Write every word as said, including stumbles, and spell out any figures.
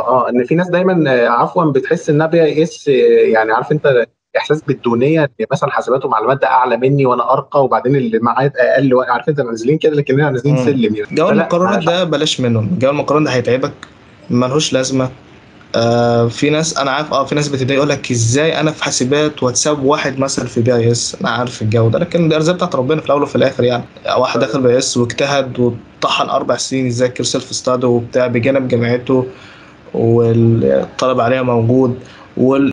اه ان في ناس دايما آه، عفوا بتحس انها بي اس، آه، يعني عارف انت احساس بالدونيه، ان مثلا حاسبات ومعلومات ده اعلى مني وانا ارقى، وبعدين اللي معايا اقل، عارف انت نازلين كده لكننا نازلين سلم يعني. جو المقارنات ده بلاش منهم، جو المقارنات ده هيتعبك، ملهوش لازمه. آه في ناس انا عارف، اه في ناس بتبدا يقول لك ازاي انا في حاسبات واتساب واحد مثلا في بي اي اس. انا عارف الجو ده، لكن دي ارزاق بتاعت ربنا في الاول وفي الاخر. يعني واحد دخل بي اس واجتهد وطحن اربع سنين يذاكر سيلف ستادي وبتاع بجانب جامعته، والطلب عليها موجود وال